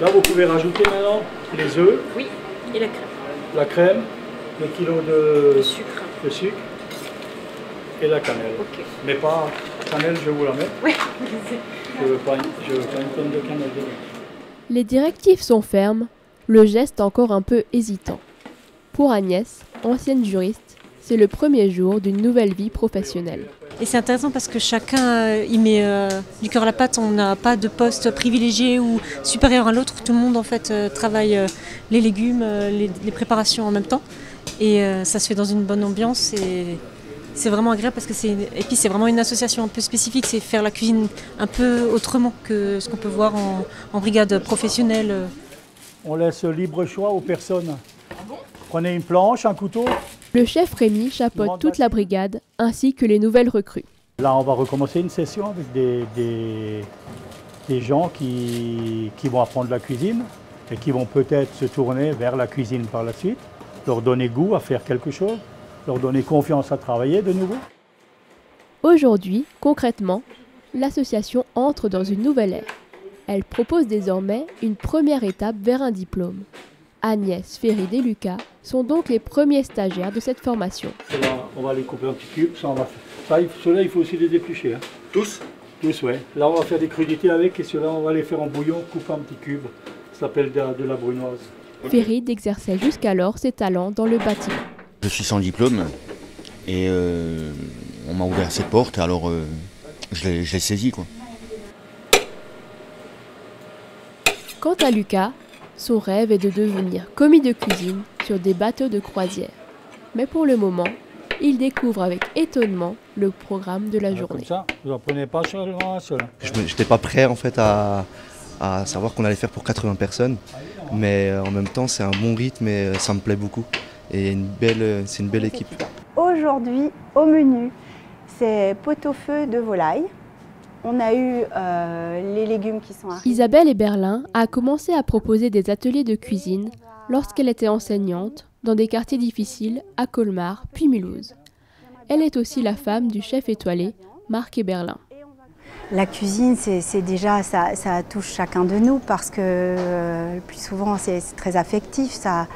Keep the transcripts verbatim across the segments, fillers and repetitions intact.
Là, vous pouvez rajouter maintenant les œufs. Oui, et la crème. La crème, le kilo de, de, sucre. de sucre et la cannelle. Okay. Mais pas cannelle, je vous la mets. Oui. Je ne veux, veux pas une tonne de cannelle. Les directives sont fermes, le geste encore un peu hésitant. Pour Agnès, ancienne juriste, c'est le premier jour d'une nouvelle vie professionnelle. Et c'est intéressant parce que chacun y met euh, du cœur à la patte, on n'a pas de poste privilégié ou supérieur à l'autre. Tout le monde en fait euh, travaille euh, les légumes, euh, les, les préparations en même temps. Et euh, ça se fait dans une bonne ambiance et c'est vraiment agréable parce que c'est une... Et puis c'est vraiment une association un peu spécifique, c'est faire la cuisine un peu autrement que ce qu'on peut voir en, en brigade professionnelle. On laisse libre choix aux personnes. Prenez une planche, un couteau. Le chef Rémi chapeaute toute la brigade, ainsi que les nouvelles recrues. Là, on va recommencer une session avec des, des, des gens qui, qui vont apprendre la cuisine et qui vont peut-être se tourner vers la cuisine par la suite, leur donner goût à faire quelque chose, leur donner confiance à travailler de nouveau. Aujourd'hui, concrètement, l'association entre dans une nouvelle ère. Elle propose désormais une première étape vers un diplôme. Agnès Ferry-Delucas sont donc les premiers stagiaires de cette formation. Là, on va les couper en petits cubes. Ça, on va... ça, ceux-là, il faut aussi les éplucher. Hein. Tous Tous, oui. Là, on va faire des crudités avec et ceux-là, on va les faire en bouillon, couper en petits cubes. Ça s'appelle de, de la brunoise. Ferry exerçait jusqu'alors ses talents dans le bâtiment. Je suis sans diplôme et euh, on m'a ouvert ses portes, alors euh, je l'ai saisi, quoi. Quant à Lucas, son rêve est de devenir commis de cuisine sur des bateaux de croisière. Mais pour le moment, il découvre avec étonnement le programme de la journée. Comme ça, vous en prenez pas sur le grand seul. Je n'étais pas prêt en fait à, à savoir qu'on allait faire pour quatre-vingts personnes. Mais en même temps, c'est un bon rythme et ça me plaît beaucoup. Et une belle, c'est une belle équipe. Aujourd'hui, au menu, c'est pot-au-feu de volaille. On a eu euh, les légumes qui sont arrivés. Isabelle Haeberlin a commencé à proposer des ateliers de cuisine lorsqu'elle était enseignante dans des quartiers difficiles à Colmar puis Mulhouse. Elle est aussi la femme du chef étoilé Marc Haeberlin. La cuisine, c'est déjà, ça, ça touche chacun de nous parce que euh, le plus souvent c'est très affectif. Ça,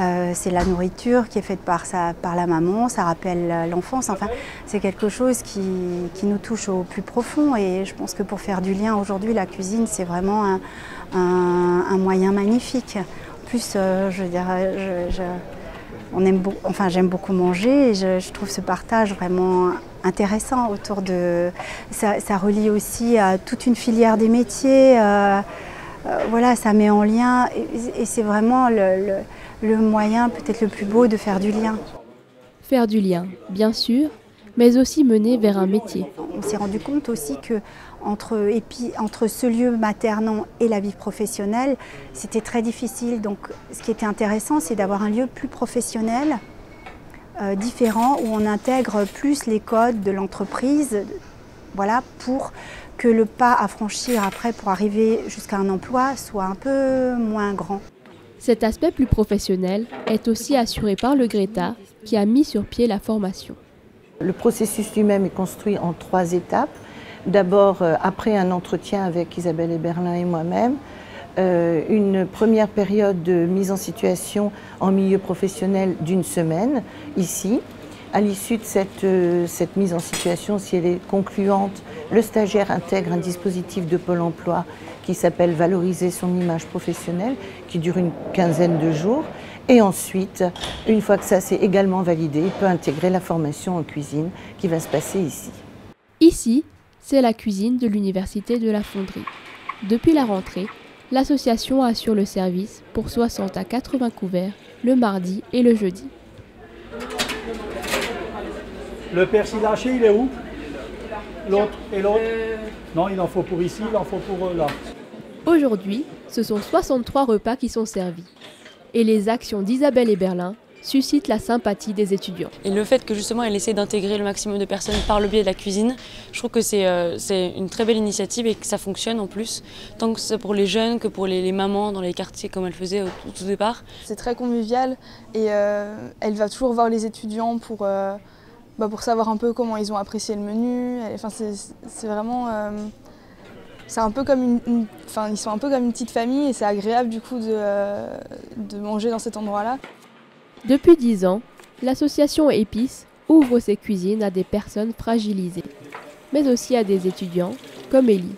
euh, c'est la nourriture qui est faite par, sa, par la maman, ça rappelle l'enfance. Enfin, c'est quelque chose qui, qui nous touche au plus profond. Et je pense que pour faire du lien aujourd'hui, la cuisine, c'est vraiment un, un, un moyen magnifique. En plus, euh, je dirais, je, je, on aime, enfin, j'aime beaucoup manger et je, je trouve ce partage vraiment intéressant autour de... Ça, ça relie aussi à toute une filière des métiers, euh, euh, voilà, ça met en lien et, et c'est vraiment le, le, le moyen peut-être le plus beau de faire du lien. Faire du lien, bien sûr, mais aussi mener vers un métier. On s'est rendu compte aussi que entre, et puis, entre ce lieu maternant et la vie professionnelle, c'était très difficile. Donc ce qui était intéressant, c'est d'avoir un lieu plus professionnel, Euh, différents où on intègre plus les codes de l'entreprise, voilà, pour que le pas à franchir après pour arriver jusqu'à un emploi soit un peu moins grand. Cet aspect plus professionnel est aussi assuré par le Greta qui a mis sur pied la formation. Le processus lui-même est construit en trois étapes. D'abord, euh, après un entretien avec Isabelle Haeberlin et moi-même, Euh, une première période de mise en situation en milieu professionnel d'une semaine, ici. À l'issue de cette, euh, cette mise en situation, si elle est concluante, le stagiaire intègre un dispositif de Pôle emploi qui s'appelle « Valoriser son image professionnelle » qui dure une quinzaine de jours. Et ensuite, une fois que ça s'est également validé, il peut intégrer la formation en cuisine qui va se passer ici. Ici, c'est la cuisine de l'Université de la Fonderie. Depuis la rentrée, l'association assure le service pour soixante à quatre-vingts couverts le mardi et le jeudi. Le persil haché, il est où? L'autre et l'autre? Non, il en faut pour ici, il en faut pour là. Aujourd'hui, ce sont soixante-trois repas qui sont servis. Et les actions d'Isabelle Haeberlin suscite la sympathie des étudiants. Et le fait que justement elle essaie d'intégrer le maximum de personnes par le biais de la cuisine, je trouve que c'est euh, une très belle initiative et que ça fonctionne en plus, tant que c'est pour les jeunes que pour les, les mamans dans les quartiers comme elle faisait au, au tout départ. C'est très convivial et euh, elle va toujours voir les étudiants pour, euh, bah pour savoir un peu comment ils ont apprécié le menu. Enfin, c'est vraiment... Euh, C'est un peu comme une, une, enfin, ils sont un peu comme une petite famille et c'est agréable du coup de, euh, de manger dans cet endroit-là. Depuis dix ans, l'association Épices ouvre ses cuisines à des personnes fragilisées, mais aussi à des étudiants comme Élie.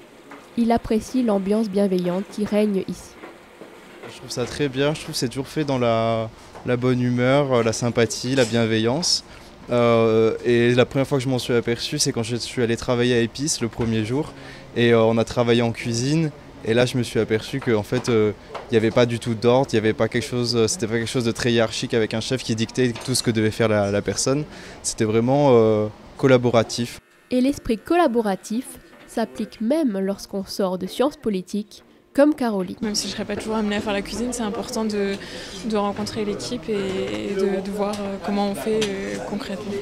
Il apprécie l'ambiance bienveillante qui règne ici. Je trouve ça très bien, je trouve que c'est toujours fait dans la, la bonne humeur, la sympathie, la bienveillance. Euh, et la première fois que je m'en suis aperçu, c'est quand je suis allé travailler à Épices le premier jour. Et euh, on a travaillé en cuisine. Et là, je me suis aperçu qu'en fait, il euh, n'y avait pas du tout d'ordre. Il n'y avait pas quelque chose, euh, c'était pas quelque chose de très hiérarchique avec un chef qui dictait tout ce que devait faire la, la personne. C'était vraiment euh, collaboratif. Et l'esprit collaboratif s'applique même lorsqu'on sort de sciences politiques, comme Caroline. Même si je ne serais pas toujours amenée à faire la cuisine, c'est important de, de rencontrer l'équipe et de, de voir comment on fait concrètement.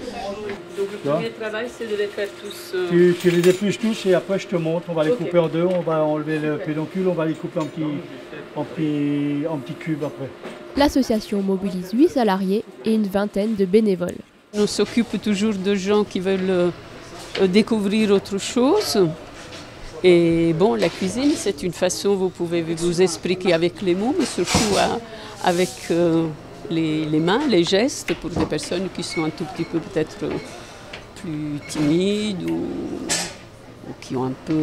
Donc le premier travail, c'est de les faire tous... Euh... Tu, tu les épluches tous et après je te montre, on va les okay. couper en deux, on va enlever le pédoncule, on va les couper en petits, en petits, en petits cubes après. L'association mobilise huit salariés et une vingtaine de bénévoles. On s'occupe toujours de gens qui veulent découvrir autre chose. Et bon, la cuisine, c'est une façon, vous pouvez vous expliquer avec les mots, mais surtout avec les, les mains, les gestes, pour des personnes qui sont un tout petit peu peut-être plus timides ou, ou qui ont un peu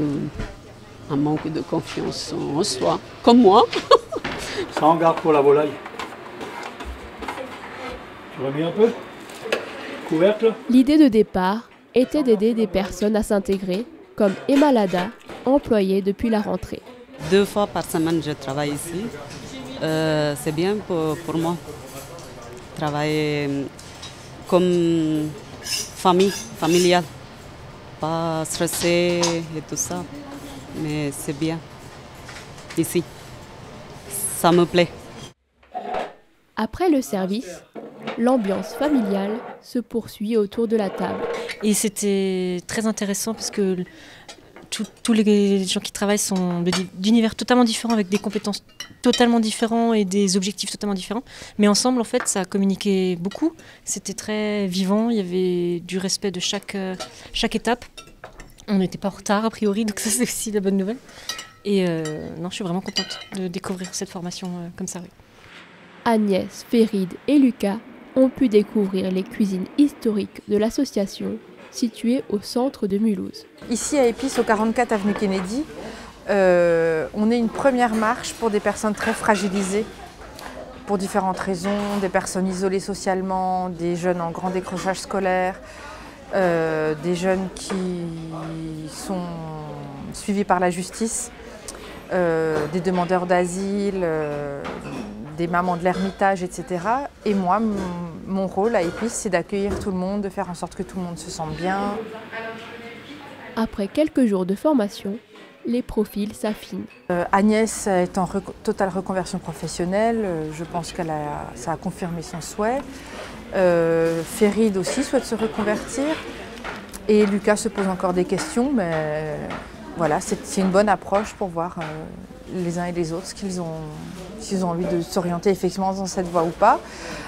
un manque de confiance en soi, comme moi. Ça en garde pour la volaille. Tu remets un peu? Couvercle? L'idée de départ était d'aider des personnes à s'intégrer, comme Emma Lada, employée depuis la rentrée. Deux fois par semaine, je travaille ici. Euh, c'est bien pour, pour moi. Travailler comme famille, familiale. Pas stressé et tout ça. Mais c'est bien. Ici, ça me plaît. Après le service, l'ambiance familiale se poursuit autour de la table. Et c'était très intéressant parce que tous les gens qui travaillent sont d'univers totalement différents, avec des compétences totalement différentes et des objectifs totalement différents. Mais ensemble, en fait, ça communiquait beaucoup. C'était très vivant, il y avait du respect de chaque, chaque étape. On n'était pas en retard, a priori, donc ça, c'est aussi la bonne nouvelle. Et euh, non, je suis vraiment contente de découvrir cette formation euh, comme ça. Oui. Agnès, Ferry-Delucas et Lucas ont pu découvrir les cuisines historiques de l'association située au centre de Mulhouse. Ici à Épices, au quarante-quatre avenue Kennedy, euh, on est une première marche pour des personnes très fragilisées, pour différentes raisons, des personnes isolées socialement, des jeunes en grand décrochage scolaire, euh, des jeunes qui sont suivis par la justice, euh, des demandeurs d'asile, euh, des mamans de l'Ermitage, et cetera. Et moi, mon rôle à Épices, c'est d'accueillir tout le monde, de faire en sorte que tout le monde se sente bien. Après quelques jours de formation, les profils s'affinent. Euh, Agnès est en rec totale reconversion professionnelle. Je pense que ça a confirmé son souhait. Euh, Ferry-Delucas aussi souhaite se reconvertir. Et Lucas se pose encore des questions, mais voilà, c'est une bonne approche pour voir euh, les uns et les autres ce qu'ils ont... s'ils ont envie de s'orienter effectivement dans cette voie ou pas.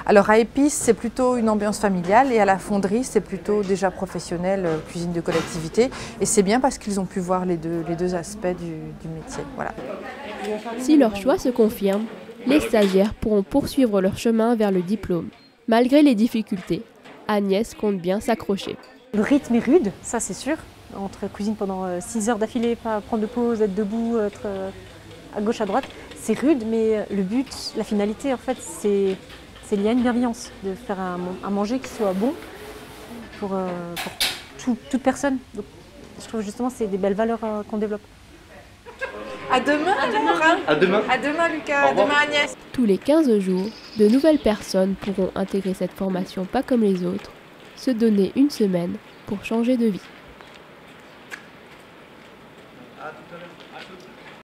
Alors à Épices, c'est plutôt une ambiance familiale et à la fonderie, c'est plutôt déjà professionnel, cuisine de collectivité. Et c'est bien parce qu'ils ont pu voir les deux, les deux aspects du, du métier. Voilà. Si leur choix se confirme, les stagiaires pourront poursuivre leur chemin vers le diplôme. Malgré les difficultés, Agnès compte bien s'accrocher. Le rythme est rude, ça c'est sûr. Entre cuisine pendant six heures d'affilée, pas prendre de pause, être debout, être à gauche, à droite. C'est rude, mais le but, la finalité, en fait, c'est lié à une bienveillance, de faire un, un manger qui soit bon pour, euh, pour tout, toute personne. Donc, je trouve justement que c'est des belles valeurs euh, qu'on développe. À demain, à demain, à demain, à demain Lucas, à demain Agnès. Tous les quinze jours, de nouvelles personnes pourront intégrer cette formation pas comme les autres, se donner une semaine pour changer de vie.